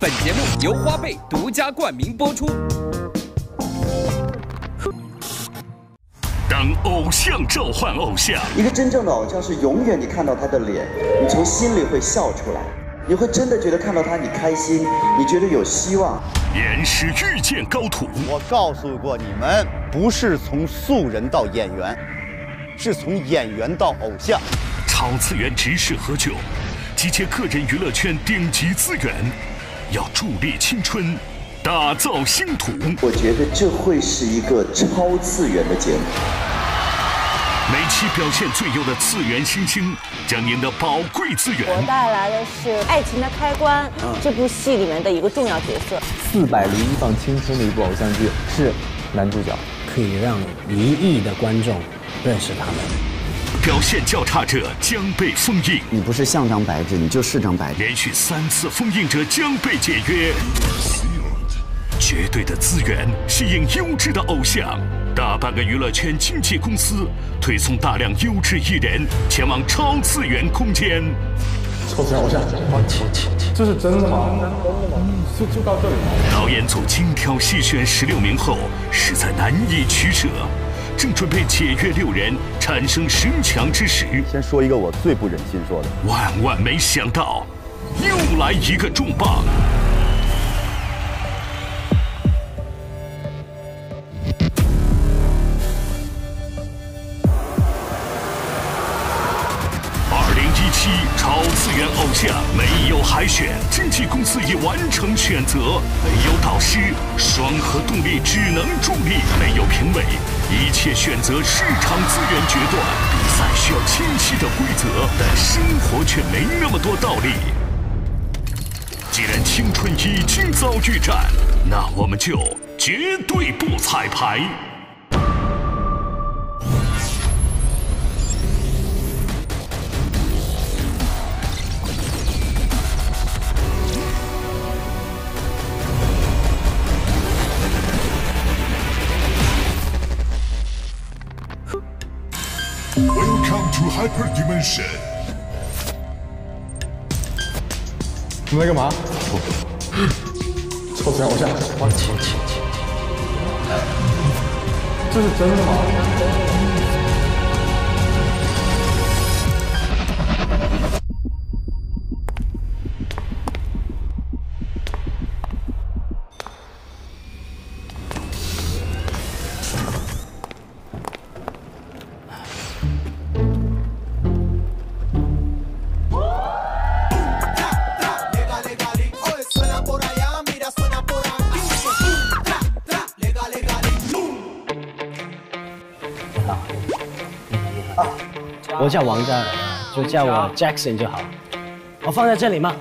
本节目由花呗独家冠名播出。当偶像召唤偶像，一个真正的偶像是永远你看到他的脸，你从心里会笑出来，你会真的觉得看到他你开心，你觉得有希望。岩石遇见高徒，我告诉过你们，不是从素人到演员，是从演员到偶像。超次元直视何炅，集结个人娱乐圈顶级资源。 要助力青春，打造星途。我觉得这会是一个超次元的节目。每期表现最优的次元新星，将您的宝贵资源。我带来的是《爱情的开关》这部戏里面的一个重要角色。401放青春的一部偶像剧，是男主角可以让1亿的观众认识他们。 表现较差者将被封印。你不是像张白纸，你就是张白纸。连续3次封印者将被解约。绝对的资源吸引优质的偶像，大半个娱乐圈经纪公司推送大量优质艺人前往超次元空间。超次元偶像，这是真的吗？就到这里。导演组精挑细选16名后，实在难以取舍。 正准备解约6人，产生10强之时，先说一个我最不忍心说的，万万没想到，又来一个重磅。2017超次元偶像没有海选，经纪公司已完成选择，没有导师，双核动力只能助力，没有评委。 一切选择市场资源决断，比赛需要清晰的规则，但生活却没那么多道理。既然青春已经遭遇战，那我们就绝对不彩排。你们在干嘛？超次元偶像，这是真的吗？我叫王嘉尔，就叫我 Jackson 就好。我放在这里吗？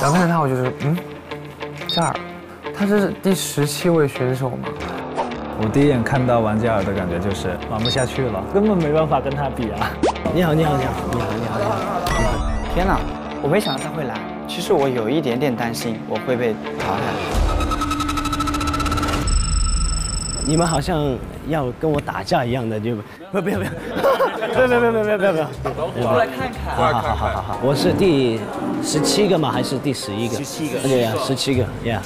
然后看到我就是嘉尔，他是第17位选手嘛。我第一眼看到王嘉尔的感觉就是玩不下去了，根本没办法跟他比啊！你好！天哪，我没想到他会来，其实我有一点点担心我会被淘汰。你们好像。 要跟我打架一样的就不要！我来看看。好，我是第17个嘛，还是第11个？17个。对呀，17个。呀。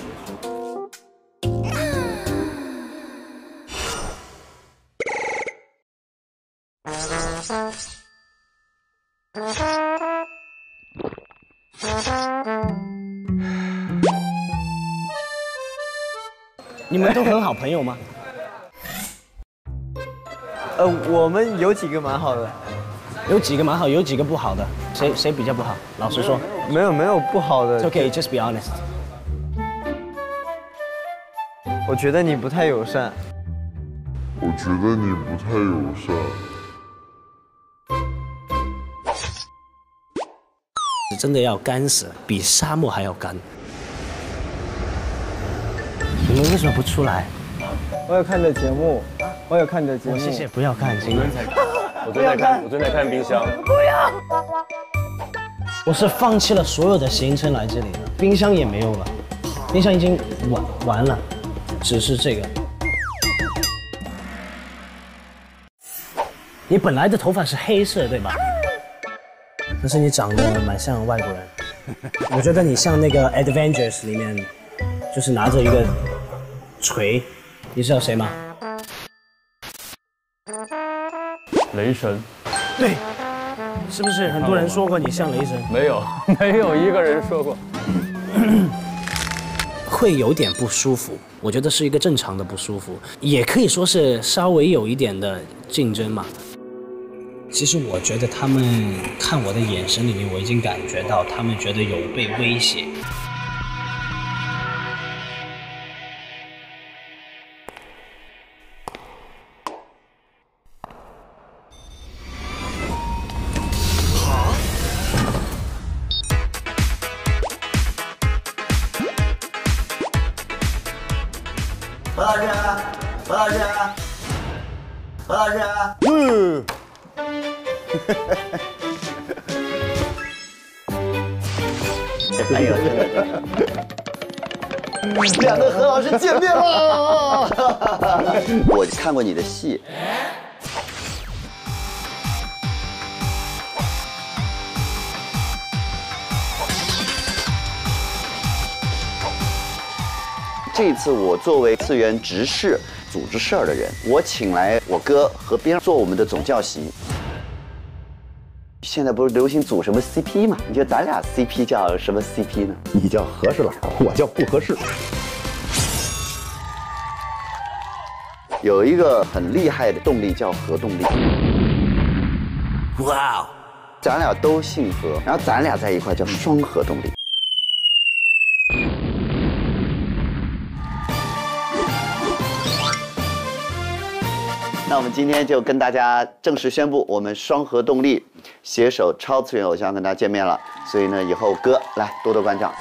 你们都很好朋友吗？ 我们有几个蛮好的，有几个蛮好，有几个不好的，谁比较不好？老实说，没有不好的。It's okay, just be honest。我觉得你不太友善。我觉得你不太友善。真的要干死，比沙漠还要干。你们为什么不出来？我有看这节目。 我有看你的节目，谢谢，不要看，行吗？我正在看冰箱，不要。我是放弃了所有的行程来这里了，冰箱也没有了，冰箱已经完了，只是这个。你本来的头发是黑色对吧？但是你长得蛮像外国人。我觉得你像那个 Avengers 里面，就是拿着一个锤，你知道谁吗？雷神。对，是不是很多人说过你像雷神？没有，没有一个人说过。会有点不舒服，我觉得是一个正常的不舒服，也可以说是稍微有一点的竞争嘛。其实我觉得他们看我的眼神里面，我已经感觉到他们觉得有被威胁。何老师，哎呦，两个何老师见面了！我看过你的戏。这次我作为次元执事、组织事儿的人，我请来我哥和边做我们的总教习。现在不是流行组什么 CP 吗？你觉得咱俩 CP 叫什么 CP 呢？你叫合适了，我叫不合适。有一个很厉害的动力叫核动力。哇哦，咱俩都姓何，然后咱俩在一块叫双核动力。 那我们今天就跟大家正式宣布，我们双核动力携手超次元偶像跟大家见面了。所以呢，以后哥来多多关照。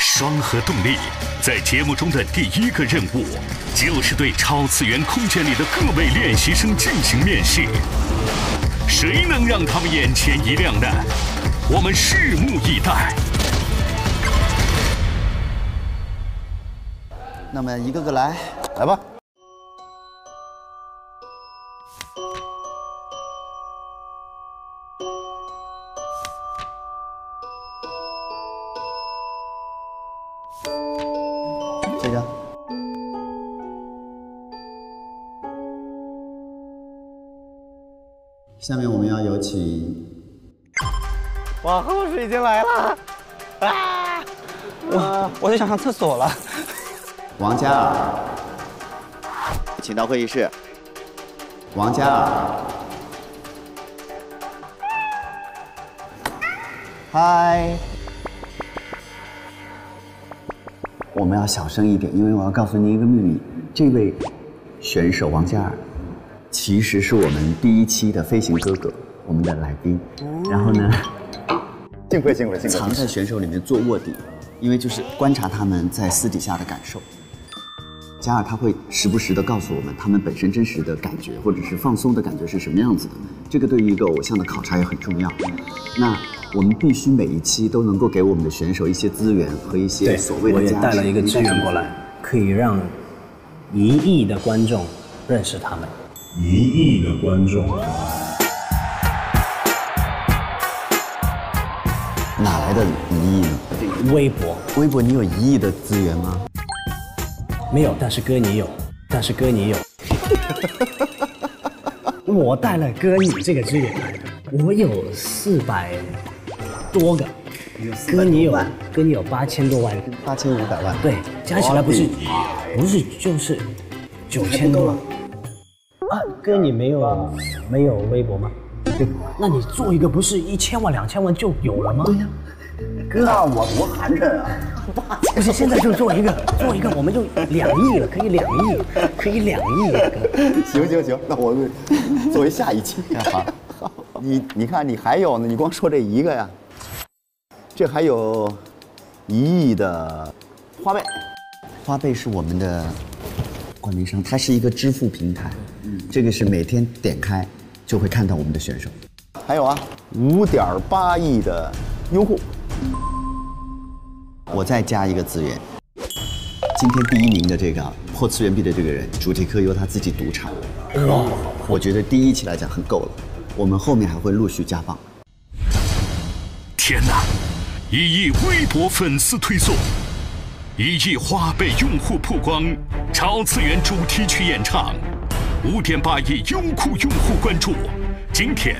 双核动力在节目中的第一个任务，就是对超次元空间里的各位练习生进行面试。谁能让他们眼前一亮呢？我们拭目以待。那么一个个来，来吧。 下面我们要有请，哇，何老师已经来了，啊，我就想上厕所了。王嘉尔，请到会议室。王嘉尔，嗨，我们要小声一点，因为我要告诉您一个秘密，这位选手王嘉尔。 其实是我们第一期的飞行哥哥，我们的来宾。然后呢，幸亏，藏在选手里面做卧底，因为就是观察他们在私底下的感受。嘉尔他会时不时的告诉我们他们本身真实的感觉，或者是放松的感觉是什么样子的。这个对于一个偶像的考察也很重要。那我们必须每一期都能够给我们的选手一些资源和一些所谓的加持。我也带了一个资源过来，可以让1亿的观众认识他们。 1亿的观众，哪来的1亿呢？微博，你有1亿的资源吗？没有，但是哥你有，我带了哥你这个资源，我有400多个，哥你有8000多万，8500万，对，加起来不是就是9000多。 啊，哥，你没有微博吗？对，那你做一个不是1000万、2000万就有了吗？对呀，哥，我多寒碜啊！不是，现在就做一个，我们就2亿了，可以两亿了，哥。行，那我们作为下一期。好，你看，你还有呢，你光说这一个呀，这还有1亿的花呗，花呗是我们的。 冠名商，它是一个支付平台，这个是每天点开就会看到我们的选手。还有啊，5.8亿的优酷，我再加一个资源。今天第1名的这个破次元壁的这个人，主题课由他自己独唱，我觉得第1期来讲很够了，我们后面还会陆续加磅。天哪， 1亿微博粉丝推送，1亿花被用户曝光，超次元主题曲演唱，5.8亿优酷用户关注。今天，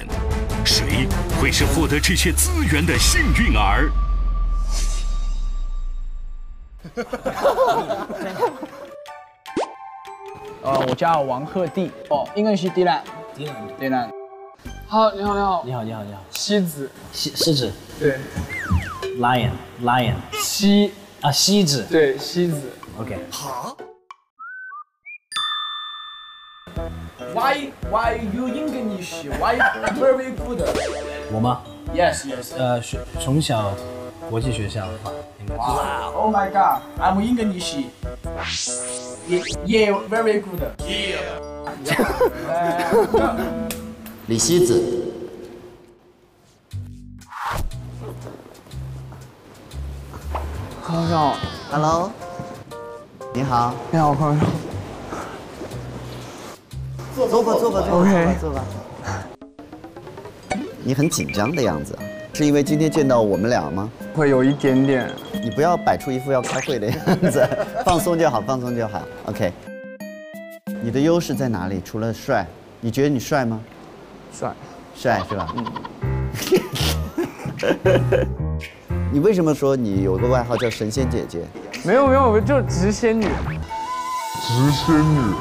谁会是获得这些资源的幸运儿？我叫王鹤棣。哦，英文是迪兰。好，你好，你好，你好，你好，你好。狮子。对。 Lion， 西子，对，西子 ，OK。好 ，Why you English? Why very good？ 我吗 ？Yes。从小国际学校的话，应该是。哇 ，Oh my God，I'm English。Yeah，very good。Yeah。李西子。 康少 ，Hello， 你好，你好，康少，坐吧。你很紧张的样子，是因为今天见到我们俩吗？会有一点点。你不要摆出一副要开会的样子，放松就好，放松就好。OK， 你的优势在哪里？除了帅，你觉得你帅吗？帅是吧？嗯。你为什么说你有个外号叫神仙姐姐？没有，我就直仙女。直仙女。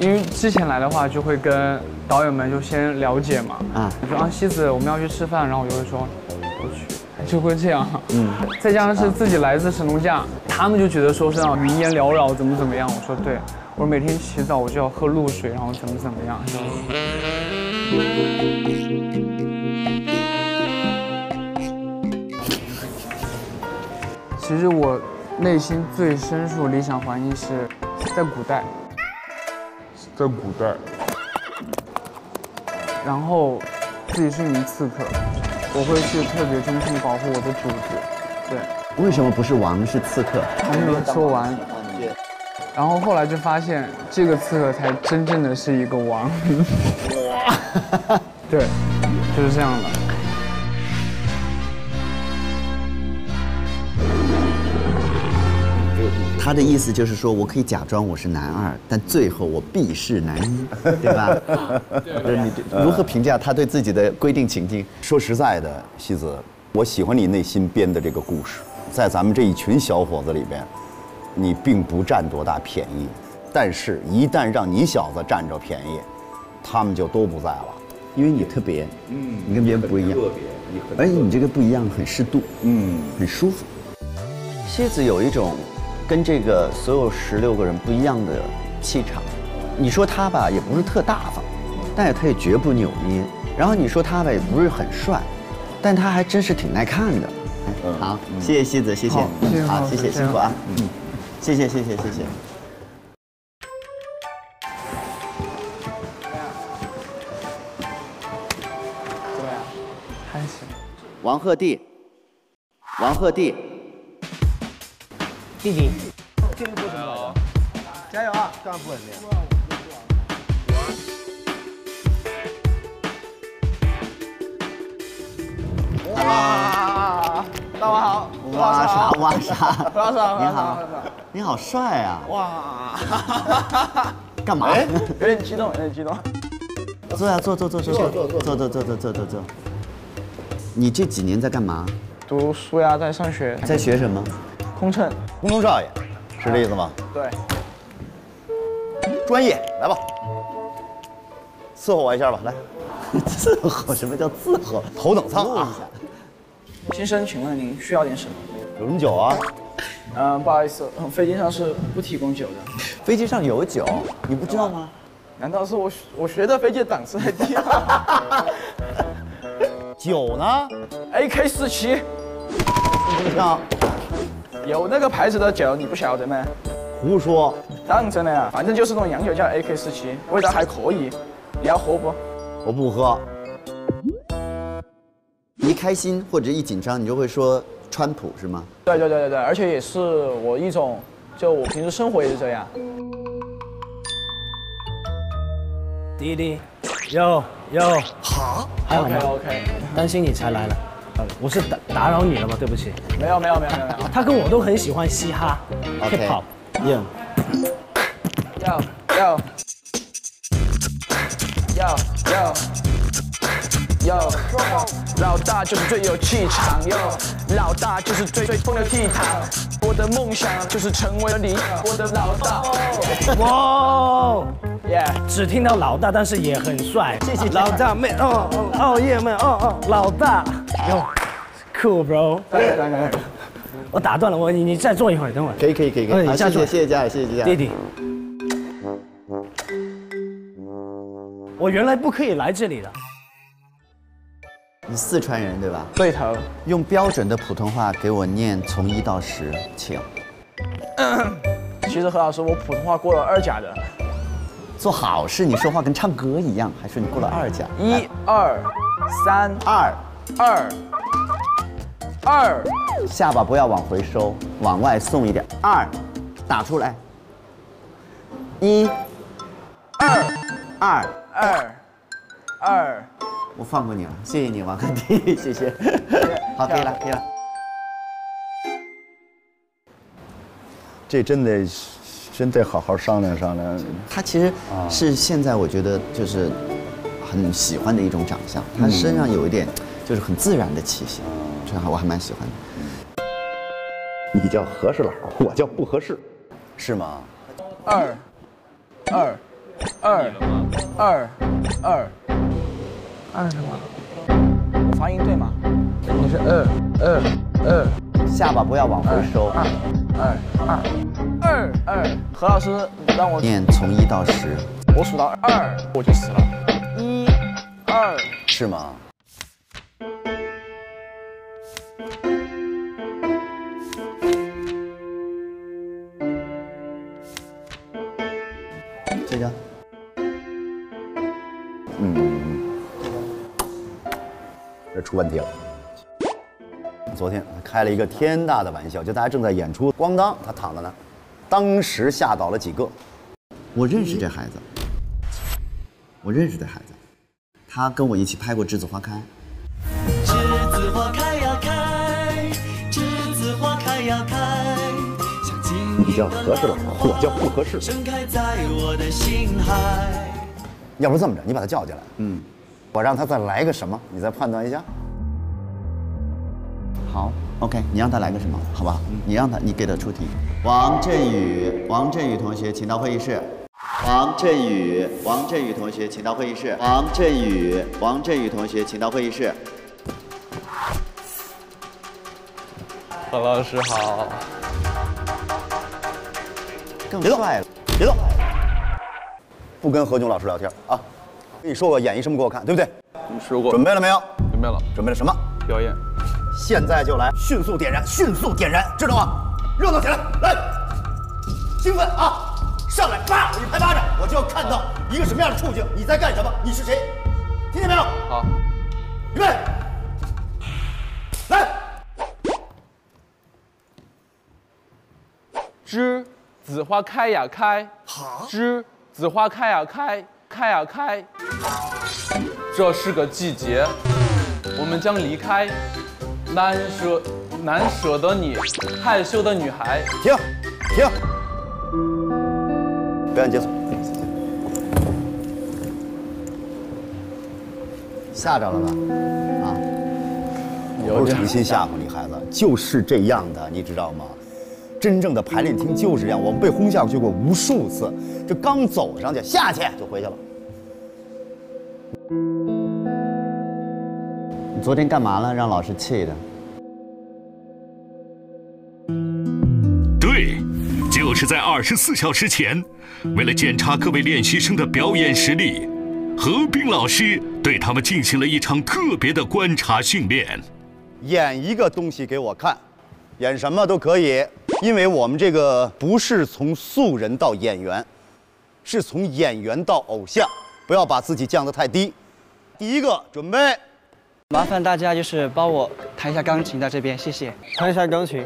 因为之前来的话，就会跟导演们就先了解嘛。啊。你说啊，西子，我们要去吃饭，然后我就会说，我去，就会这样。嗯。再加上是自己来自神农架，他们就觉得说是啊，云烟缭绕，怎么样？我说对，我每天洗澡我就要喝露水，然后怎么样。其实我内心最深处理想环境是在古代，然后自己是一名刺客，我会去特别忠心保护我的主子。对，为什么不是王是刺客？还没有说完。然后后来就发现这个刺客才真正的是一个王。对，就是这样的。 他的意思就是说，我可以假装我是男二，但最后我必是男一，对吧？对你如何评价他对自己的规定情境？说实在的，西子，我喜欢你内心编的这个故事。在咱们这一群小伙子里边，你并不占多大便宜，但是一旦让你小子占着便宜，他们就都不在了，因为你特别，嗯，你跟别人不一样，特别，你很，而且你这个不一样很适度，嗯，很舒服。西子有一种。 跟这个所有16个人不一样的气场，你说他吧也不是特大方，但是他也绝不扭捏。然后你说他吧也不是很帅，但他还真是挺耐看的。好，谢谢西子，谢谢，好，谢谢辛苦啊，嗯，谢谢。怎么样？还行。王鹤棣。 弟弟，这个过程好，加油啊！干不稳定。哇，大王好，哇啥？你好，你好帅啊！哇，干嘛？有点激动。坐。你这几年在干嘛？读书呀，在上学。在学什么？ 空乘少爷，是这意思吗？对，专业来吧，伺候我一下吧，来，伺候什么叫伺候？头等舱啊！先生，请问您需要点什么？有什么酒啊？不好意思，飞机上是不提供酒的。飞机上有酒，你不知道吗？难道是我学的飞机档次太低了？酒呢 ？AK47， 你不知道。 有那个牌子的酒你不晓得吗？胡说！当真的呀，反正就是那种洋酒叫 AK47，味道还可以。你要喝不？我不喝。一开心或者一紧张，你就会说川普是吗？对，而且也是我一种，就我平时生活也是这样。弟弟，有好，还好吗 ？OK， 担心你才来了。我是打扰你了吗？对不起。没有。他跟我都很喜欢嘻哈 ，hip hop。老大就是最有气场，老大就是最风流倜傥。我的梦想就是成为你，我的老大。哇！ Yeah. 只听到老大，但是也很帅。谢谢老大妹，哦耶妹，老大，哟 ，cool bro。来，我打断了，你再坐一会儿，等会儿。可以。好，谢谢嘉尔，谢谢。弟弟，我原来不可以来这里的。你四川人对吧？对头。用标准的普通话给我念从1到10，请。其实何老师，我普通话过了2甲的。 做好事，你说话跟唱歌一样，还说你过了2甲。1、2、3，2，下巴不要往回收，往外送一点。2，打出来。1，2，我放过你了，谢谢你，王肯迪，谢谢。好，可以了。这真得好好商量商量。他其实是现在我觉得就是很喜欢的一种长相，他身上有一点就是很自然的气息，这我还蛮喜欢的。你叫和事佬，我叫不合适，是吗？二什么？发音对吗？你是二，下巴不要往回收。二，何老师让我念从1到10，我数到2我就死了。1、2，是吗？这个，这出问题了。 昨天他开了一个天大的玩笑，就大家正在演出，咣当，他躺在那，当时吓倒了几个。我认识这孩子，他跟我一起拍过《栀子花开》。栀子花开呀开，栀子花开呀开。你叫合适了，我叫不合适。要不这么着，你把他叫进来，我让他再来个什么，你再判断一下。 好 ，OK， 你让他来个什么，好吧？你给他出题。王振宇同学，请到会议室。王振宇同学，请到会议室。王振宇同学，请到会议室。何老师好。更帅了，别动，不跟何炅老师聊天啊！跟你说过演绎什么给我看，对不对？你说过。准备了没有？准备了。准备了什么？表演。 现在就来，迅速点燃，知道吗？热闹起来，来，兴奋啊！上来，啪，我一拍巴掌，我就要看到一个什么样的处境，你在干什么，你是谁，听见没有？好，预备，来，栀子花开呀开，好，栀子花开呀开，开呀开，这是个季节，我们将离开。 难舍得你，害羞的女孩。停！表演结束。吓着了吧？啊！我不是诚心吓唬你孩子，就是这样的，你知道吗？真正的排练厅就是这样，我们被轰下去过无数次，这刚走上去，下去就回去了。你昨天干嘛了？让老师气的。 对，就是在24小时前，为了检查各位练习生的表演实力，何冰老师对他们进行了一场特别的观察训练。演一个东西给我看，演什么都可以，因为我们这个不是从素人到演员，是从演员到偶像，不要把自己降得太低。第一个，准备。 麻烦大家就是帮我弹一下钢琴，在这边，谢谢。弹一下钢琴，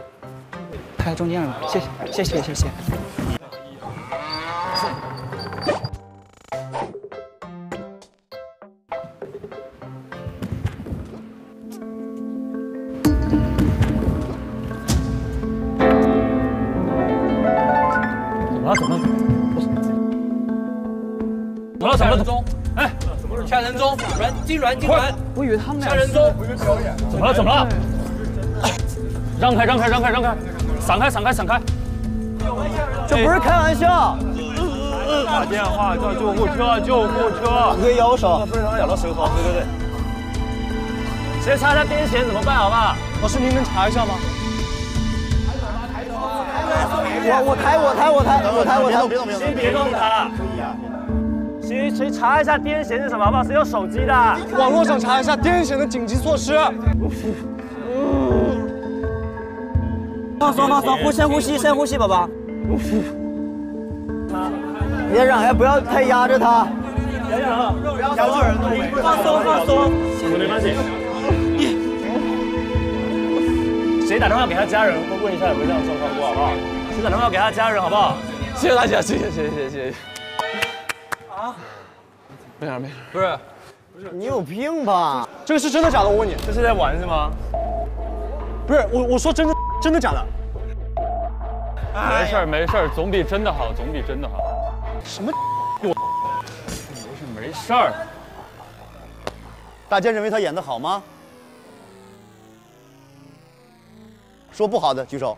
弹在中间了，谢谢。人中，哎，夏仁宗，金銮，我以为他们俩。夏仁宗，怎么了？让开，闪开！这不是开玩笑。打电话叫救护车，哥摇手，非常咬到手好，对。谁查他癫痫怎么办？好吧，老师您能查一下吗？ 我抬，别动他！谁查一下癫痫是什么？好不好？谁有手机的？网络上查一下癫痫的紧急措施。放松，深呼吸，宝宝。别嚷，哎，不要太压着他。别嚷，放松。没关系。谁打电话给他家人？问一下有没有这样的状况过，好不好？ 谁打电话给他家人，好不好？谢谢大家，谢谢。啊？没啥。不是，你有病吧？这个是真的假的？我问你，这是在玩是吗？不是，我说真的假的？没事，总比真的好。什么？没事。大家认为他演得好吗？说不好的举手。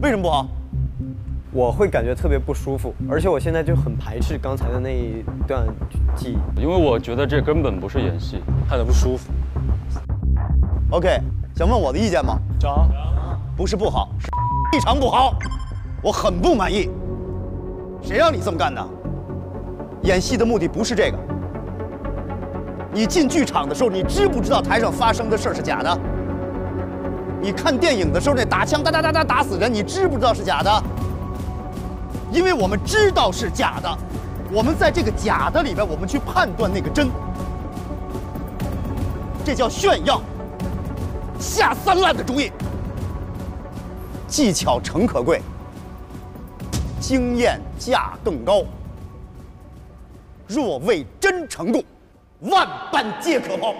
为什么不好？我会感觉特别不舒服，而且我现在就很排斥刚才的那一段记忆，因为我觉得这根本不是演戏，看得不舒服。OK， 想问我的意见吗？讲，不是不好，是非常不好，我很不满意。谁让你这么干的？演戏的目的不是这个。你进剧场的时候，你知不知道台上发生的事是假的？ 你看电影的时候，那打枪打死人，你知不知道是假的？因为我们知道是假的，我们在这个假的里边，我们去判断那个真，这叫炫耀，下三滥的主意。技巧诚可贵，经验价更高。若为真诚故，万般皆可抛。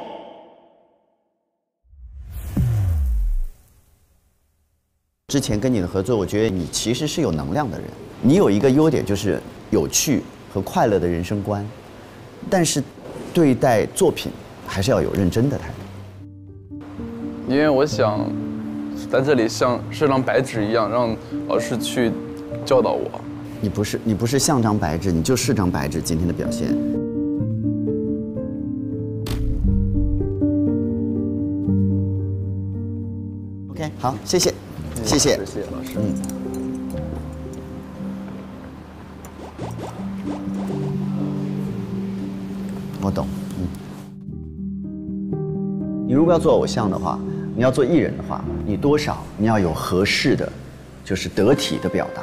之前跟你的合作，我觉得你其实是有能量的人。你有一个优点就是有趣和快乐的人生观，但是对待作品还是要有认真的态度。因为我想在这里像张白纸一样，让老师去教导我。你不是像张白纸，你就是张白纸今天的表现。 OK， 好，谢谢老师。我懂。你如果要做偶像的话，你要做艺人的话，你多少你要有合适的，就是得体的表达。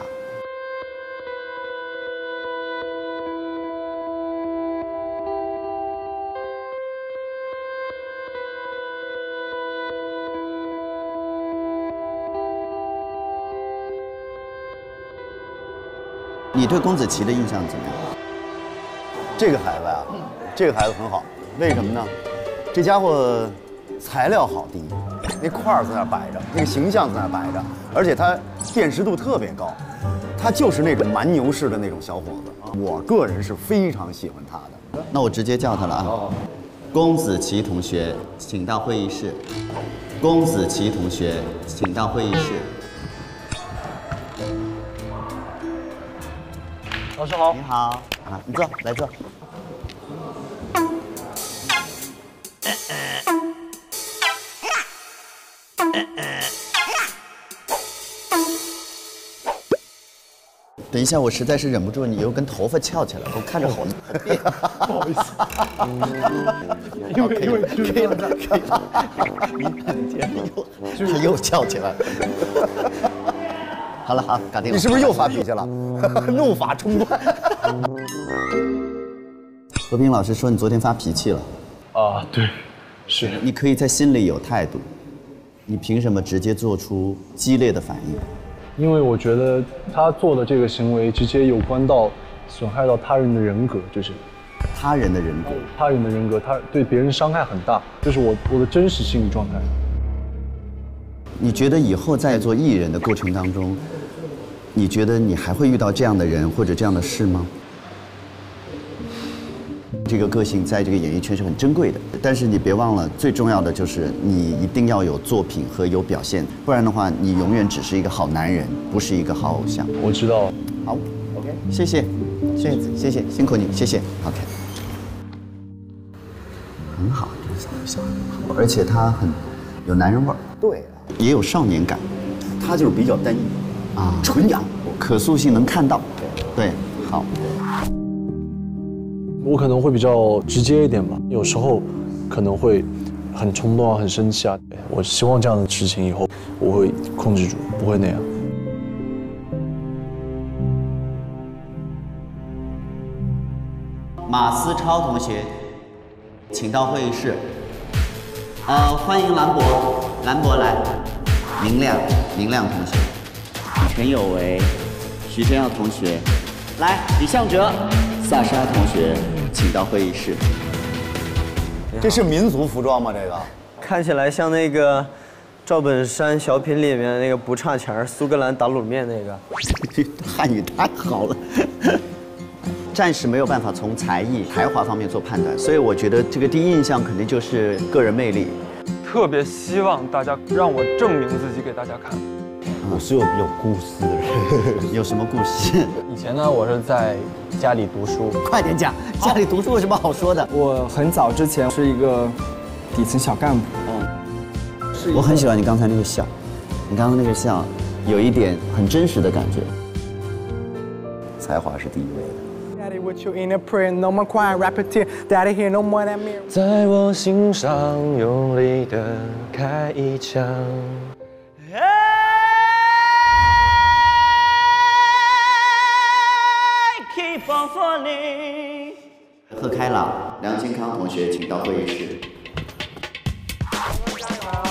你对宫子琪的印象怎么样？这个孩子啊，很好。为什么呢？这家伙材料好，第一，那块儿在那摆着，那个形象在那摆着，而且他辨识度特别高，他就是那种蛮牛式的那种小伙子。我个人是非常喜欢他的。那我直接叫他了啊，宫子琪同学，请到会议室。宫子琪同学，请到会议室。 老师好，你好啊，你坐，来坐。等一下，我实在是忍不住，你又跟头发翘起来，我看着好别扭。不好意思，因为可以，又翘起来。好了，搞定了。你是不是又发脾气了？怒发冲冠。何冰老师说你昨天发脾气了。啊，对，是。你可以在心里有态度，你凭什么直接做出激烈的反应？因为我觉得他做的这个行为直接有关到损害到他人的人格，就是他人的人格，他对别人伤害很大，这是我的真实心理状态。你觉得以后在做艺人的过程当中？你觉得你还会遇到这样的人或者这样的事吗？这个个性在这个演艺圈是很珍贵的，但是你别忘了，最重要的就是你一定要有作品和有表现，不然的话，你永远只是一个好男人，不是一个好偶像。我知道。好 ，OK， 谢谢，谢谢，谢谢，辛苦你，谢谢。OK， 很好，这个小孩，而且他很有男人味儿，对，也有少年感，他就是比较单一啊，纯阳，可塑性能看到，对，好。 我可能会比较直接一点吧，有时候可能会很冲动啊，很生气啊。我希望这样的事情以后我会控制住，不会那样。马思超同学，请到会议室。欢迎兰博，兰博来。明亮，明亮同学。李晨有为，徐天耀同学，来，李向哲、萨莎同学。 请到会议室。这是民族服装吗？这个看起来像那个赵本山小品里面那个不差钱苏格兰打卤面那个。这汉语太好了，暂时没有办法从才艺、才华方面做判断，所以我觉得这个第一印象肯定就是个人魅力。特别希望大家让我证明自己给大家看。我是有故事的人，有什么故事？以前呢，我是在。 家里读书，快点讲！家里读书有什么好说的？我很早之前是一个底层小干部。嗯，我很喜欢你刚才那个笑，你刚刚那个笑，有一点很真实的感觉。才华是第一位的。在我心上用力的开一枪。 贺开朗、梁金康同学，请到会议室。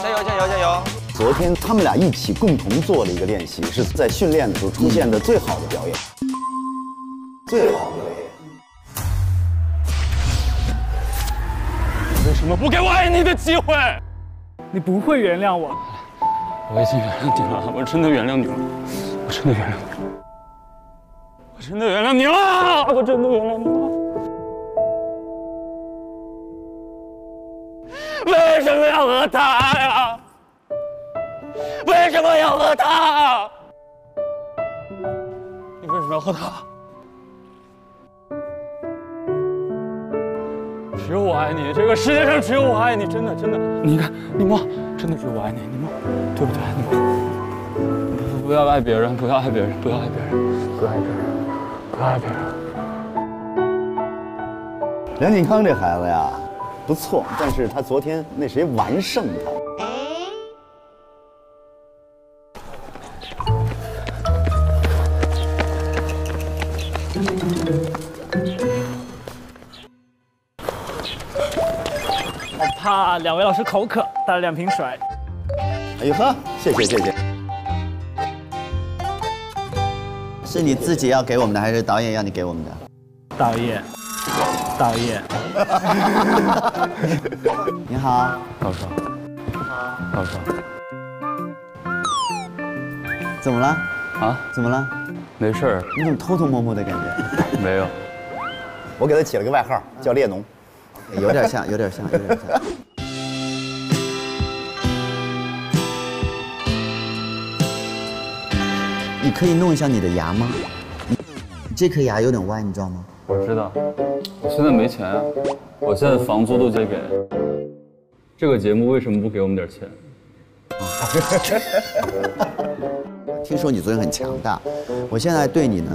加油，加油，加油！昨天他们俩一起共同做了一个练习，是在训练的时候出现的最好的表演。最好的表演。为什么不给我爱你的机会？你不会原谅我。我已经原谅你了，我真的原谅你了，我真的原谅你了。 我真的原谅你了，我真的原谅你了。为什么要和他呀？为什么要和他？你为什么要和他？只有我爱你，这个世界上只有我爱你，真的真的。你看，你摸，真的只有我爱你，你摸，对不对？你摸，不要爱别人，不要爱别人，不要爱别人，不要爱别人。 爱别人。梁靖康这孩子呀，不错，但是他昨天那谁完胜他。我怕两位老师口渴，带了2瓶水。哎呦呵，谢谢谢谢。 是你自己要给我们的，还是导演要你给我们的？导演，导演。你好，老师。你好，老师。怎么了？啊？怎么了？没事儿。你怎么偷偷摸摸的感觉？没有。我给他起了个外号，叫列侬。有点像，有点像，有点像。你可以弄一下你的牙吗？你这颗牙有点歪，你知道吗？我知道，我现在没钱啊，我现在房租都得给。这个节目为什么不给我们点钱？听说你昨天很强大，我现在对你呢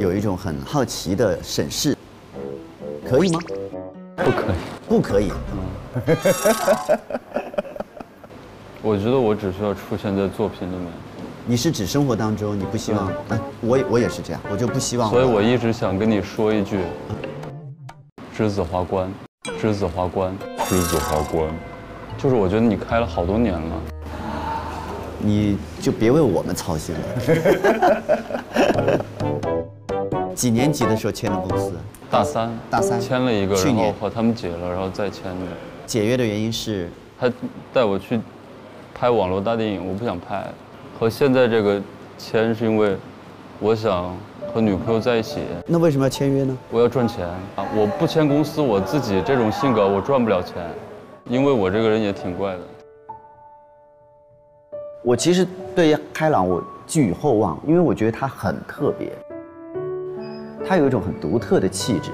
有一种很好奇的审视，可以吗？不可以，不可以。我觉得我只需要出现在作品里面。 你是指生活当中，你不希望？哎，我也是这样，我就不希望。所以我一直想跟你说一句：栀子花冠，栀子花冠，栀子花冠。就是我觉得你开了好多年了，你就别为我们操心了。几年级的时候签的公司？大三。大3签了一个，然后和他们解了，然后再签的。解约的原因是他带我去拍网络大电影，我不想拍。 和现在这个签是因为我想和女朋友在一起。那为什么要签约呢？我要赚钱啊！我不签公司，我自己这种性格我赚不了钱，因为我这个人也挺怪的。我其实对开朗我寄予厚望，因为我觉得他很特别，他有一种很独特的气质。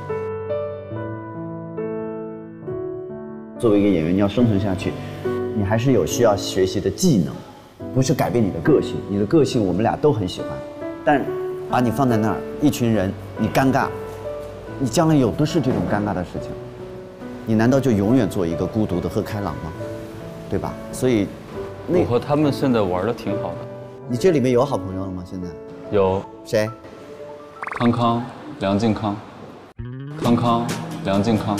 作为一个演员，你要生存下去，你还是有需要学习的技能，不是改变你的个性。你的个性我们俩都很喜欢，但把你放在那儿，一群人，你尴尬，你将来有的是这种尴尬的事情。你难道就永远做一个孤独的贺开朗吗？对吧？所以，我和他们现在玩的挺好的。你这里面有好朋友了吗？现在有谁？康康、梁靖康，康康、梁靖康。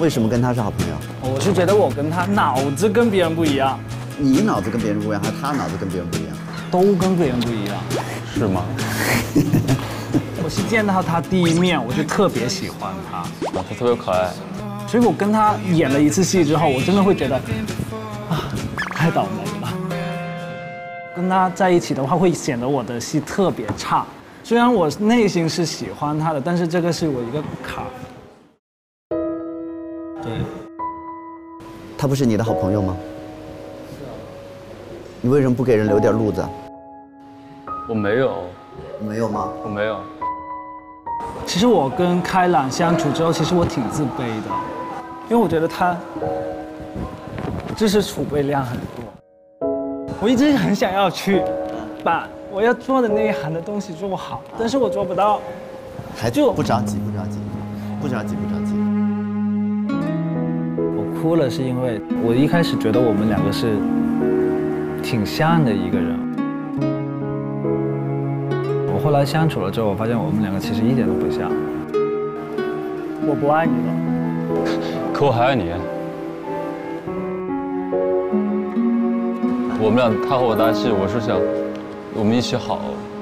为什么跟他是好朋友？我是觉得我跟他脑子跟别人不一样。你脑子跟别人不一样，还是他脑子跟别人不一样？都跟别人不一样，是吗？我是见到他第一面，我就特别喜欢他，他特别可爱。所以我跟他演了一次戏之后，我真的会觉得啊，太倒霉了。跟他在一起的话，会显得我的戏特别差。虽然我内心是喜欢他的，但是这个是我一个坎儿。 对，他不是你的好朋友吗？你为什么不给人留点路子？我没有，你没有吗？我没有。其实我跟开朗相处之后，其实我挺自卑的，因为我觉得他就是储备量很多。我一直很想要去把我要做的那一行的东西做好，但是我做不到。还就不着急，不着急，不着急，不着急。 哭了是因为我一开始觉得我们两个是挺像的一个人，我后来相处了之后，我发现我们两个其实一点都不像。我不爱你了，可我还爱你。我们俩他和我搭戏，我是想我们一起好，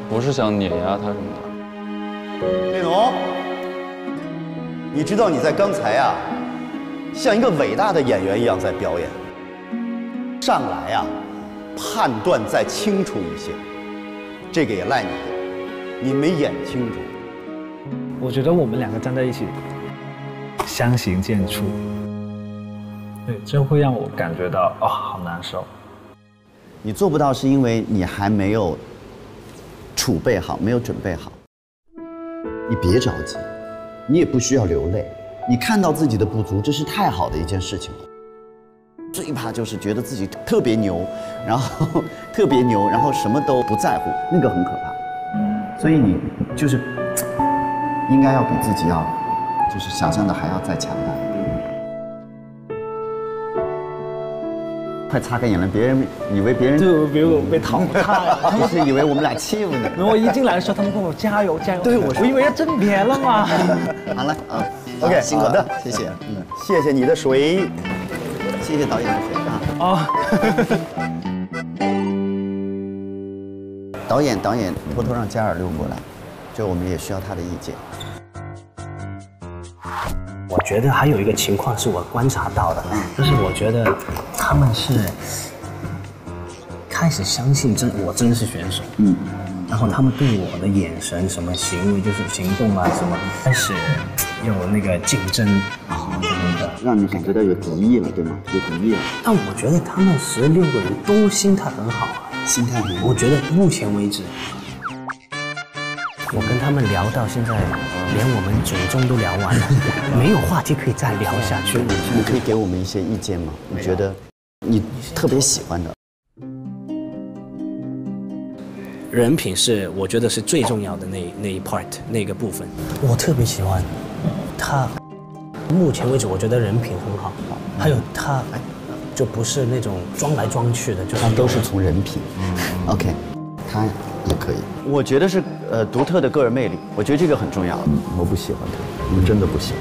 不是想碾压他什么的。贝农，你知道你在刚才啊？ 像一个伟大的演员一样在表演，上来啊，判断再清楚一些，这个也赖你，你没演清楚。我觉得我们两个站在一起，相形见绌，对，这会让我感觉到啊、哦，好难受。你做不到是因为你还没有储备好，没有准备好。你别着急，你也不需要流泪。 你看到自己的不足，这是太好的一件事情了。最怕就是觉得自己特别牛，然后特别牛，然后什么都不在乎，那个很可怕。所以你就是应该要比自己要，就是想象的还要再强大一点。快擦干眼泪，别人以为别人就以为我被淘汰了，不是以为我们俩欺负你。我一进来的时候，他们跟我加油加油，对我以为要争辩了嘛。好了啊。 OK， 好的，谢谢，嗯，谢谢你的水，谢谢导演的水啊。哦，导演，偷偷让嘉尔溜过来，就我们也需要他的意见。我觉得还有一个情况是我观察到的，就是我觉得他们是开始相信我真是选手，嗯，然后他们对我的眼神、什么行为就是行动啊什么开始。 有那个竞争，让你感觉到有敌意了，对吗？有敌意了。但我觉得他们16个人都心态很好啊，心态很好。我觉得目前为止，我跟他们聊到现在，连我们祖宗都聊完了，没有话题可以再聊下去。你可以给我们一些意见吗？你觉得你特别喜欢的人品是，我觉得是最重要的那一 part 那个部分，我特别喜欢。 他目前为止，我觉得人品很好，还有他就不是那种装来装去的，就是他都是从人品。OK， 他也可以，我觉得是独特的个人魅力，我觉得这个很重要。我不喜欢他，我真的不喜欢。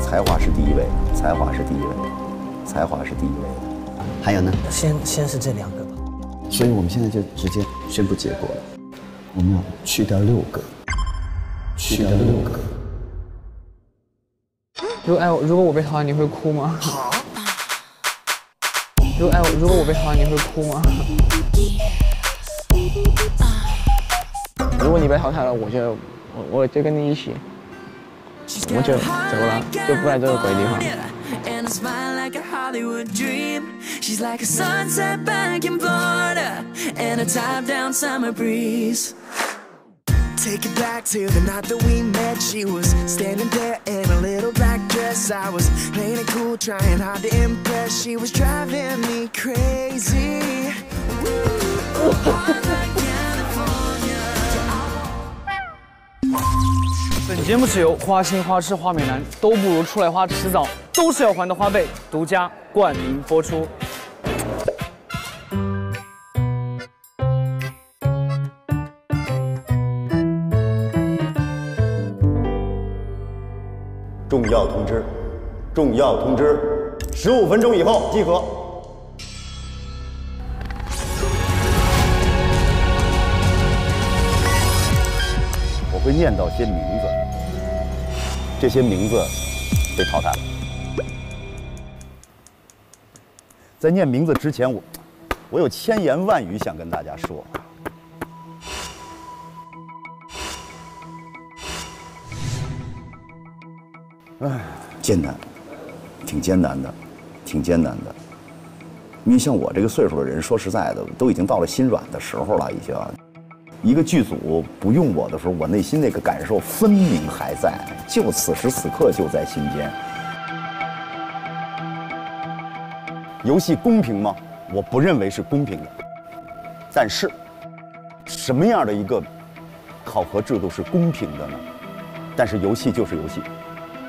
才华是第一位，才华是第一位，才华是第一位的。还有呢？先是这2个吧。所以我们现在就直接宣布结果了，我们要去掉6个，去掉6个。 如果我被讨厌，你会哭吗？如果我被讨厌，你会哭吗？如果你被淘汰了，我就跟你一起，我就走了，就不来这个鬼地方。 Take it back to the night that we met. She was standing there in a little black dress. I was playing it cool, trying hard to impress. She was driving me crazy. Ooh, California. 本节目是由花心、花痴、花美男都不如出来花，迟早都是要还的花呗独家冠名播出。 重要通知！重要通知！15分钟以后集合。我会念叨些名字，这些名字被淘汰了。在念名字之前，我有千言万语想跟大家说。 哎，艰难，挺艰难的，挺艰难的。因为像我这个岁数的人，说实在的，都已经到了心软的时候了，已经。一个剧组不用我的时候，我内心那个感受分明还在，就此时此刻就在心间。游戏公平吗？我不认为是公平的。但是，什么样的一个考核制度是公平的呢？但是游戏就是游戏。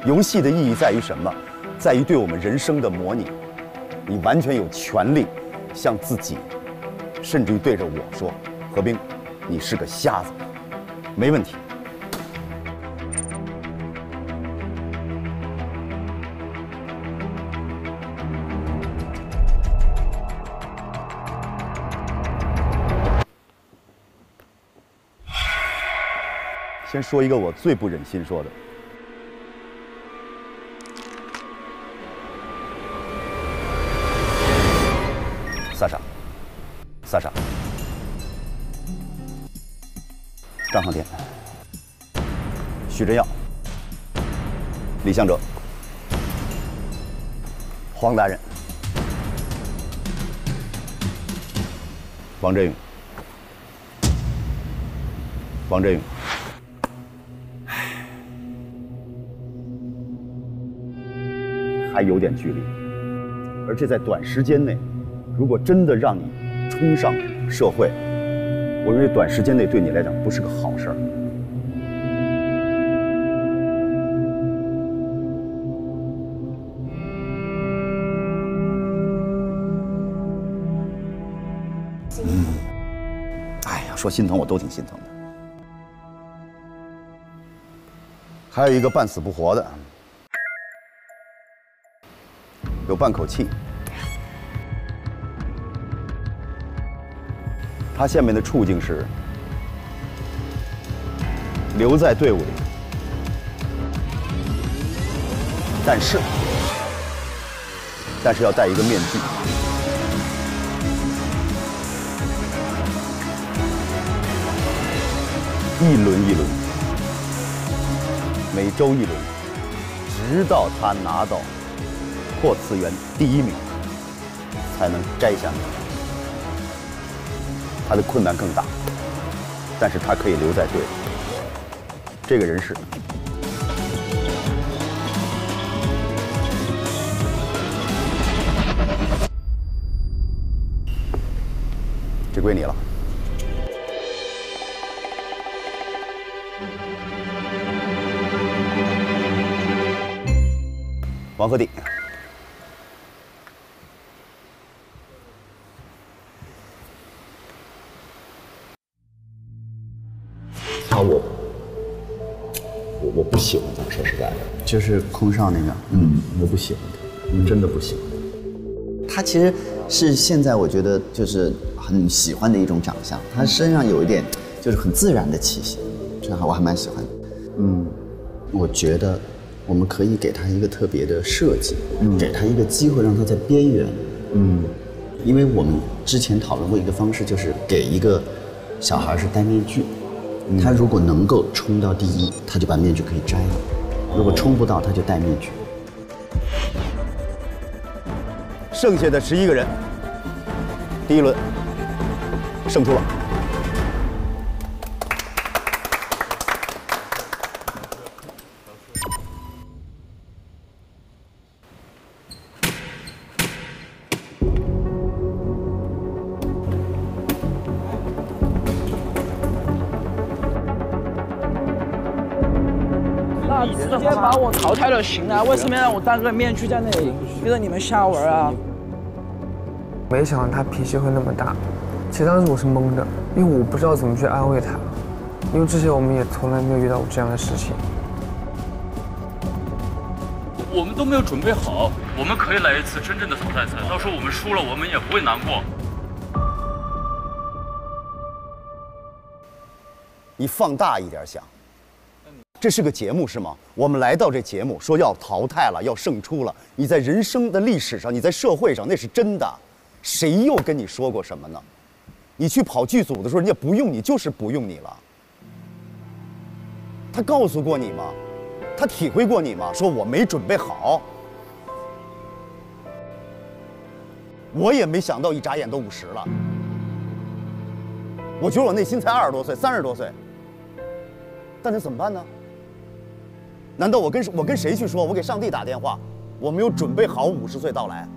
游戏的意义在于什么？在于对我们人生的模拟。你完全有权利向自己，甚至于对着我说：“何冰，你是个瞎子，没问题。”先说一个我最不忍心说的。 萨莎，张航天，许振耀，李相哲，黄达人，王振宇，还有点距离，而且在短时间内，如果真的让你 冲上社会，我认为短时间内对你来讲不是个好事儿。嗯，哎呀，说心疼我都挺心疼的。还有一个半死不活的，有半口气。 他下面的处境是留在队伍里，但是要戴一个面具。一轮一轮，每周一轮，直到他拿到破次元第1名，才能摘下面具。 他的困难更大，但是他可以留在队里。这个人是这归你了。王鹤棣。 我不喜欢他，说实在的，就是空少那个，嗯，我不喜欢他，真的不喜欢他。他其实是现在我觉得就是很喜欢的一种长相，他身上有一点就是很自然的气息，这样我还蛮喜欢的。嗯，我觉得我们可以给他一个特别的设计，给他一个机会让他在边缘。嗯，因为我们之前讨论过一个方式，就是给一个小孩是戴面具。他如果能够冲到第一，他就把面具可以摘了；如果冲不到，他就戴面具。剩下的11个人，第一轮胜出了。那直接把我淘汰了行啊？为什么要让我戴个面具在那里逼着你们瞎玩啊？没想到他脾气会那么大。 其实当时我是懵的，因为我不知道怎么去安慰他，因为之前我们也从来没有遇到过这样的事情。我们都没有准备好，我们可以来一次真正的淘汰赛，到时候我们输了，我们也不会难过。你放大一点想，这是个节目是吗？我们来到这节目，说要淘汰了，要胜出了。你在人生的历史上，你在社会上，那是真的。谁又跟你说过什么呢？ 你去跑剧组的时候，人家不用你，就是不用你了。他告诉过你吗？他体会过你吗？说我没准备好，我也没想到一眨眼都50了。我觉得我内心才20多岁、30多岁，但是怎么办呢？难道我跟谁去说？我给上帝打电话，我没有准备好50岁到来。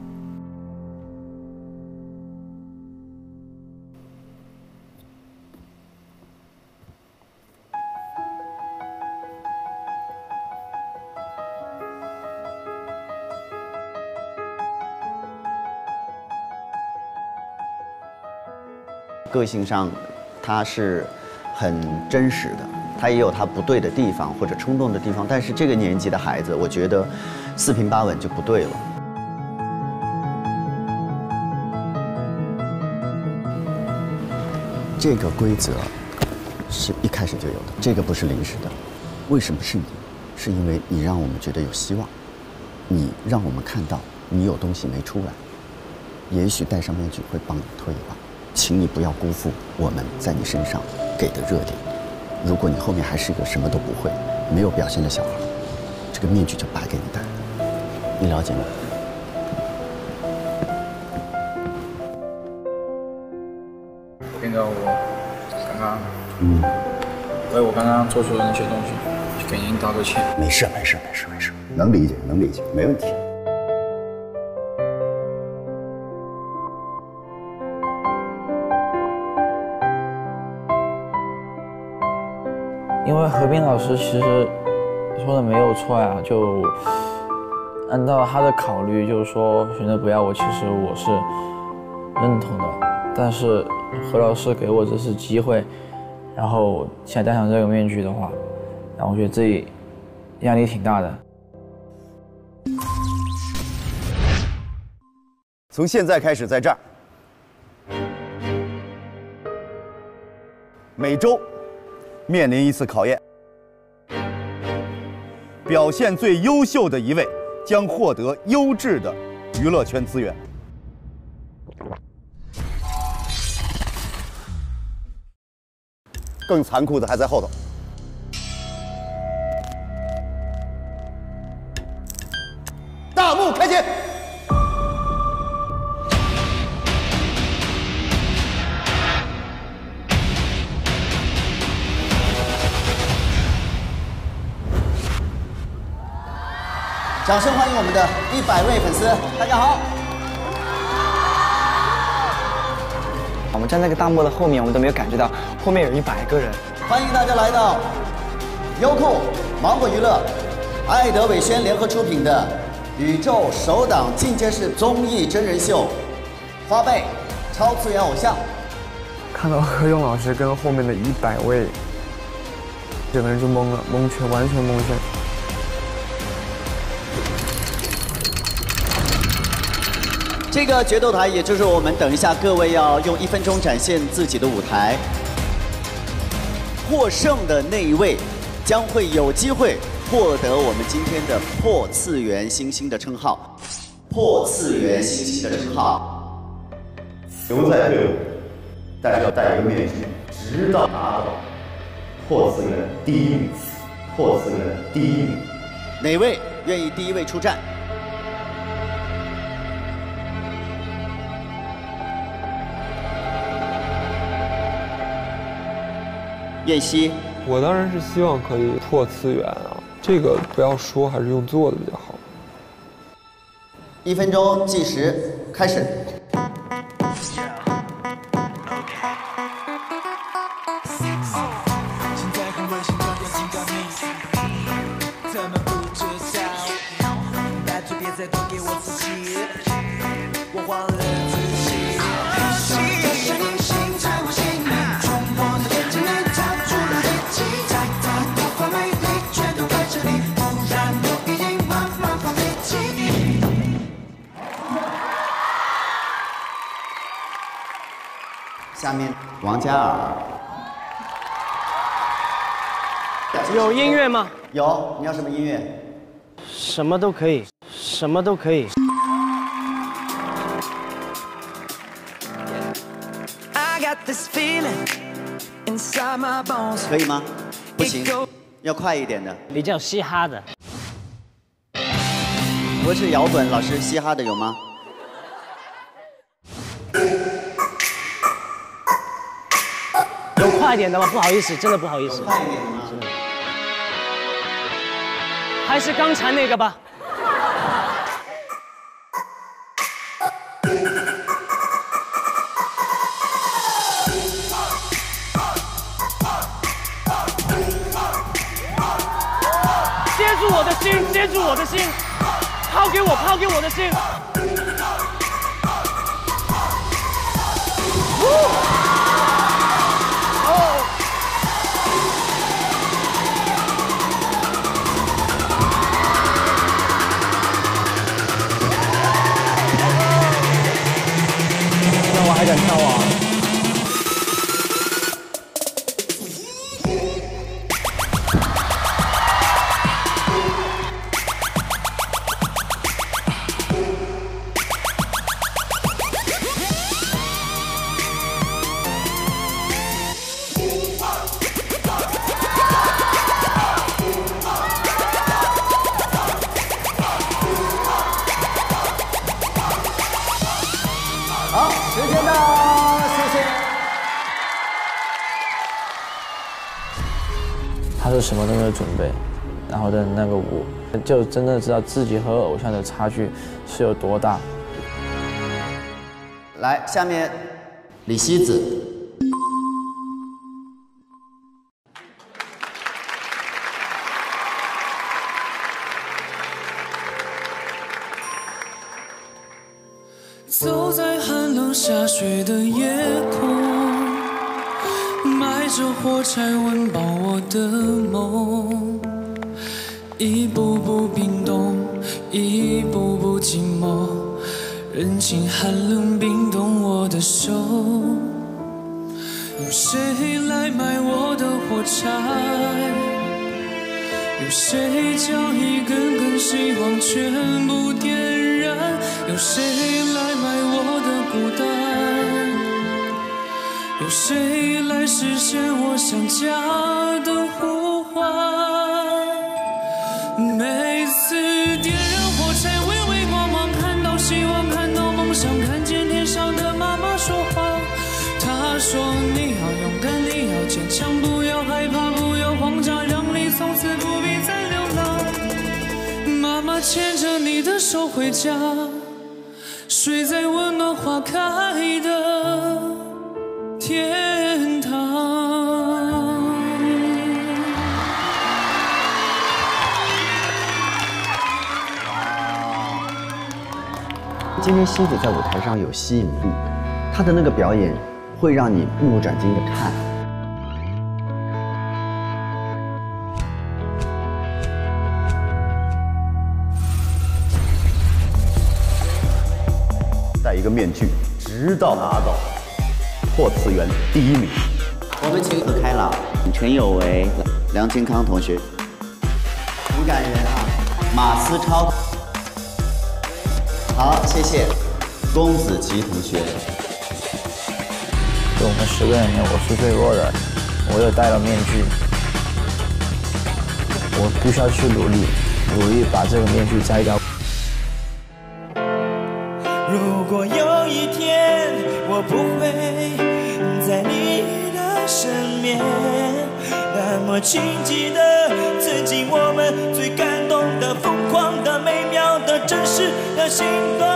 个性上，他是很真实的，他也有他不对的地方或者冲动的地方。但是这个年纪的孩子，我觉得4平8稳就不对了。这个规则是一开始就有的，这个不是临时的。为什么是你？是因为你让我们觉得有希望，你让我们看到你有东西没出来。也许戴上面具会帮你推一把。 请你不要辜负我们在你身上给的热点。如果你后面还是一个什么都不会、没有表现的小孩，这个面具就白给你戴。你了解吗？那个我刚刚，为我刚刚做出的那些东西，给您道个歉。没事，能理解，没问题。 因为何冰老师其实说的没有错呀，就按照他的考虑，就是说选择不要我，其实我是认同的。但是何老师给我这次机会，然后现在戴上这个面具的话，然后我觉得自己压力挺大的。从现在开始，在这儿每周。 面临一次考验，表现最优秀的一位将获得优质的娱乐圈资源。更残酷的还在后头。大幕开启。 掌声欢迎我们的100位粉丝，大家好！我们站在那个大幕的后面，我们都没有感觉到后面有100个人。欢迎大家来到优酷、芒果娱乐、爱德伟轩联合出品的宇宙首档进阶式综艺真人秀《花呗超次元偶像》。看到何勇老师跟后面的100位，整个人就懵了，蒙圈，完全蒙圈。 这个决斗台，也就是我们等一下各位要用1分钟展现自己的舞台。获胜的那一位将会有机会获得我们今天的破次元星星的称号。破次元星星的称号。留在队伍，但是要戴一个面具，直到拿到破次元第一女子，破次元第一女。哪位愿意第一位出战？燕西，我当然是希望可以破次元啊，这个不要说，还是用做的比较好。1分钟计时开始。 下面，王嘉尔。有音乐吗？有，你要什么音乐？什么都可以，什么都可以。可以吗？不行，要快一点的。比较嘻哈的。不是摇滚，老师，嘻哈的有吗？ 快点的吧，不好意思，真的不好意思。快一点吗？还是刚才那个吧。接住我的心，接住我的心，抛给我，抛给我的心。 还敢跳啊！好，时间到，谢谢。他是什么都没有准备，然后的那个舞，就真的知道自己和偶像的差距是有多大。来，下面李希子。走在寒冷下雪的夜空，埋着火柴温饱我的梦，一步步冰冻，一步步寂寞，人情寒冷冰冻我的手。有谁来买我的火柴？有谁将一根根希望全部点燃？有谁来？ 有谁来实现我想家的呼唤？每次点燃火柴，唯唯诺诺，看到希望，看到梦想，看见天上的妈妈说话。她说：“你要勇敢，你要坚强，不要害怕，不要慌张，让你从此不必再流浪。”妈妈牵着你的手回家，睡在温暖花开的。 天堂。今天希子在舞台上有吸引力，她的那个表演会让你目不转睛的看。戴一个面具，直到拿到。 破次元第一名，我们请何开朗、陈有为、梁金康同学，很感人啊！马思超，好，谢谢。龚子琪同学，对我们10个人里面我是最弱的，我有戴了面具。我必须要去努力，努力把这个面具摘掉。如果有一天我不会在你的身边，那么请记得曾经我们最感动的、疯狂的、美妙的、真实的心动。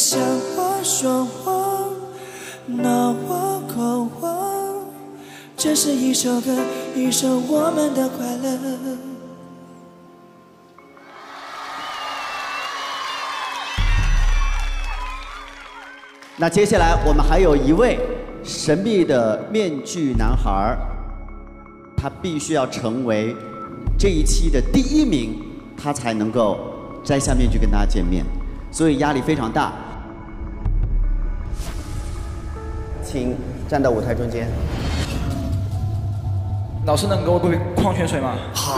向我说谎，闹我恐慌。这是一首歌，一首我们的快乐。那接下来我们还有一位神秘的面具男孩，他必须要成为这一期的第一名，他才能够摘下面具跟大家见面，所以压力非常大。 请站到舞台中间。老师能给我兑矿泉水吗？好。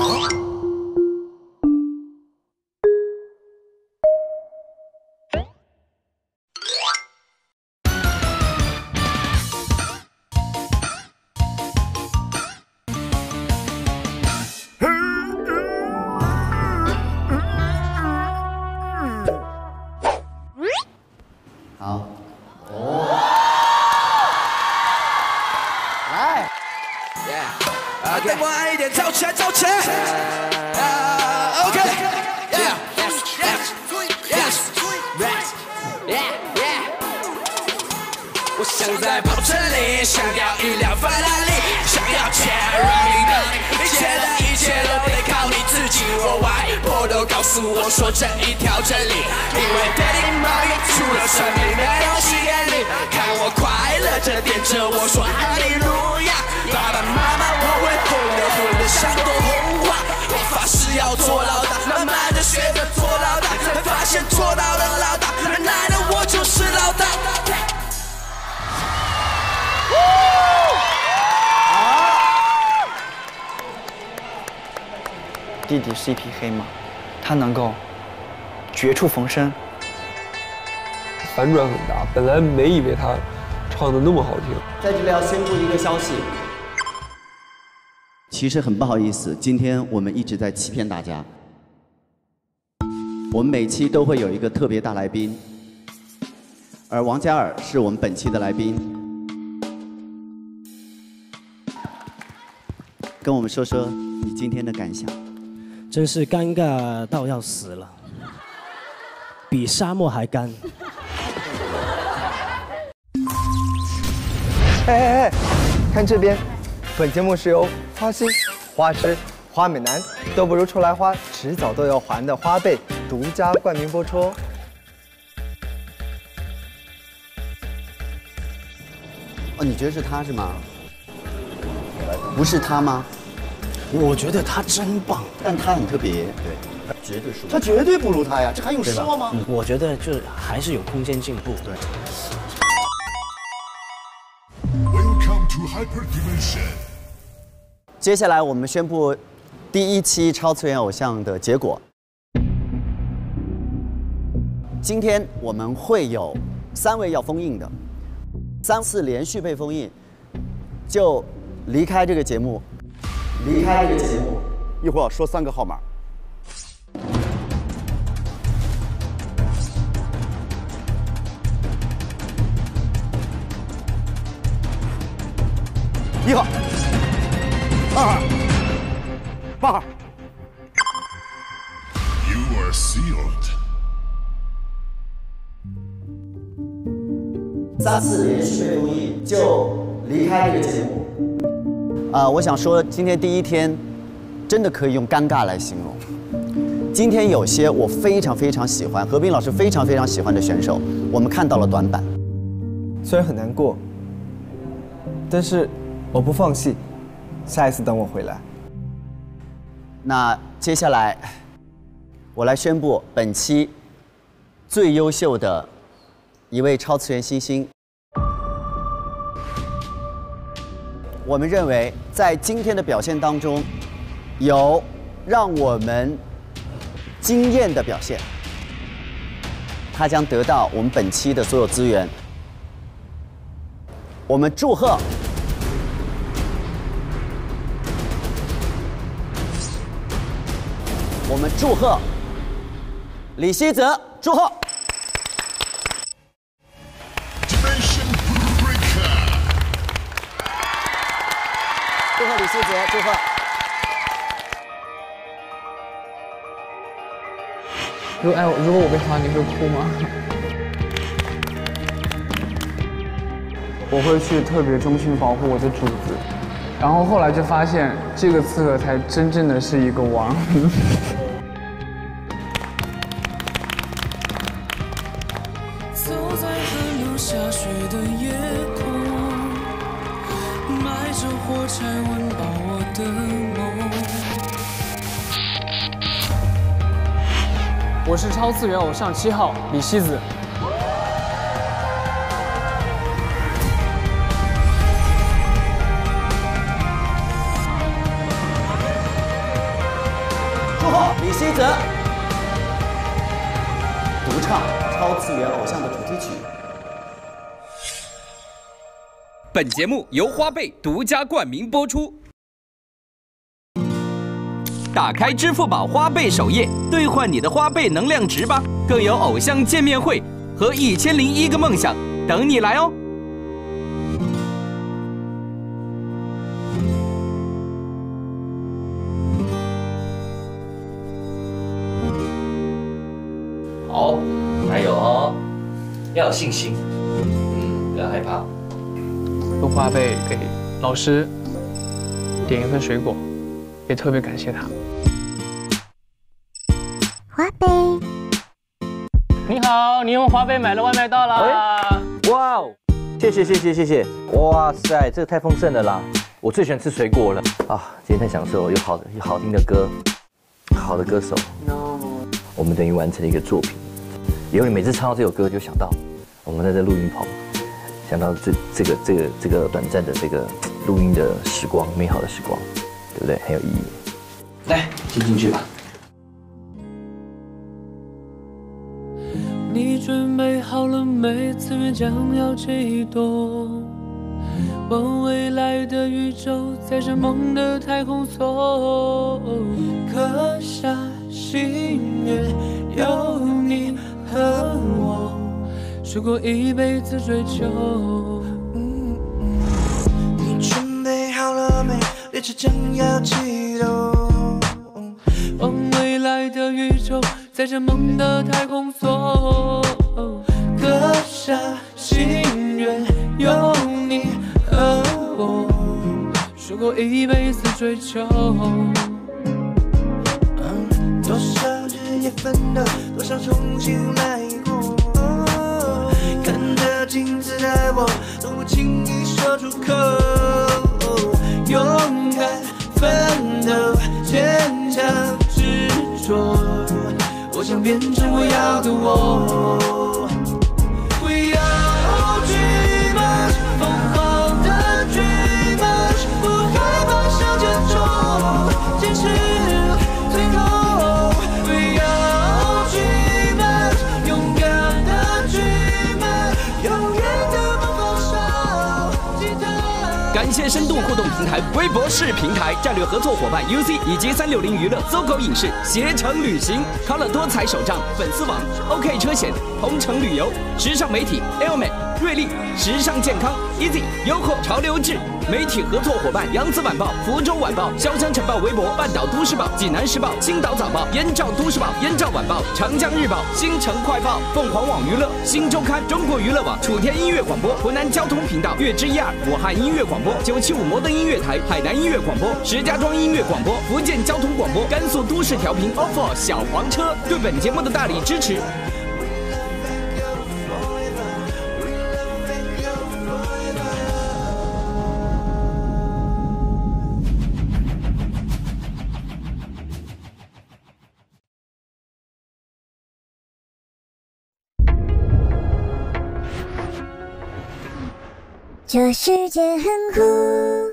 好。 给我爱一点，跳起来，跳起来！啊 ，OK， yeah， yes， 我想在跑车里，想要一辆法拉利，想要钱，让你的一切的一切都得靠你自己。我外婆都告诉我说这一条真理，因为 Daddy Mommy 除了生命没有吸引力，看我快乐着点着，我说哈利路亚，爸爸妈妈。 像朵红花，我发誓要做老大，慢慢的学着做老大，才发现做到了老大，原来的我就是老大。弟弟是一匹黑马，他能够绝处逢生，反转很大。本来没以为他唱的那么好听。在这里要宣布一个消息。 其实很不好意思，今天我们一直在欺骗大家。我们每期都会有一个特别大来宾，而王嘉尔是我们本期的来宾。跟我们说说你今天的感想。真是尴尬到要死了，比沙漠还干。哎，看这边。 本节目是由花心、花痴、花美男都不如出来花，迟早都要还的花呗独家冠名播出。哦，你觉得是他是吗？不是他吗？我觉得他真棒，但他很特别，对，绝对输。他绝对不如他呀，这还用说吗？我觉得就还是有空间进步，对。 接下来我们宣布第一期超次元偶像的结果。今天我们会有3位要封印的，3次连续被封印，就离开这个节目。离开这个节目，一会儿我说3个号码。1号，2号，8号。You are sealed。3次连续被封印，就离开这个节目。我想说，今天第一天，真的可以用尴尬来形容。今天有些我非常非常喜欢，何冰老师非常非常喜欢的选手，我们看到了短板。虽然很难过，但是。 我不放弃，下一次等我回来。那接下来，我来宣布本期最优秀的一位超次元新星。我们认为在今天的表现当中，有让我们惊艳的表现，他将得到我们本期的所有资源。我们祝贺李希泽，祝贺！祝贺李希泽，祝贺！如果我被伤，你会哭吗？我会去特别中心保护我的主子，然后后来就发现这个刺客才真正的是一个王。我是超次元偶像7号李希子。祝贺李希子！独唱超次元偶像的主题曲。本节目由花呗独家冠名播出。 打开支付宝花呗首页，兑换你的花呗能量值吧！更有偶像见面会和1001个梦想等你来哦！好，还有哦，要有信心，不要害怕。用花呗给老师点一份水果。 也特别感谢他。花呗，你好，你用花呗买了外卖到了。哇哦，谢谢，哇塞，这个太丰盛了啦！我最喜欢吃水果了啊，今天太享受了，有好听的歌，好的歌手。No， 我们等于完成了一个作品。以后你每次唱到这首歌，就想到我们在这录音棚，想到这个短暂的这个录音的时光，美好的时光。 对不对？很有意义。来，先进去吧。你准备好了没？次元将要启动，往未来的宇宙，在这梦的太空梭，刻下心愿，有你和我，是过一辈子追求。你准备好了没？ 列车将要启动，往未来的宇宙，在这梦的太空梭，刻下心愿，有你和我，说过一辈子追求。多少日夜奋斗，多少憧憬来过，看着镜子的我，都不轻易说出口。 勇敢奋斗，坚强执着，我想变成我要的我。We are dreamers， 疯狂的 dreamers， 不害怕向前冲，坚持最后。We are dreamers， 勇敢的 dreamers， 永远都不放手，记得。感谢深度互动。 平台、微博视平台战略合作伙伴 UC 以及360娱乐、搜狗影视、携程旅行、康乐多彩手账、粉丝网、OK 车险、同城旅游、时尚媒体 Element、瑞丽、时尚健康 Easy、优酷潮流志媒体合作伙伴扬子晚报、福州晚报、潇湘晨报微博、半岛都市报、济南时报、青岛早报、燕赵都市报、燕赵晚报、长江日报、新城快报、凤凰网娱乐、新周刊、中国娱乐网、楚天音乐广播、湖南交通频道、月之1、2、武汉音乐广播、975摩登音乐。 乐台、海南音乐广播、石家庄音乐广播、福建交通广播、甘肃都市调频 OFO 小黄车对本节目的大力支持。这世界很酷。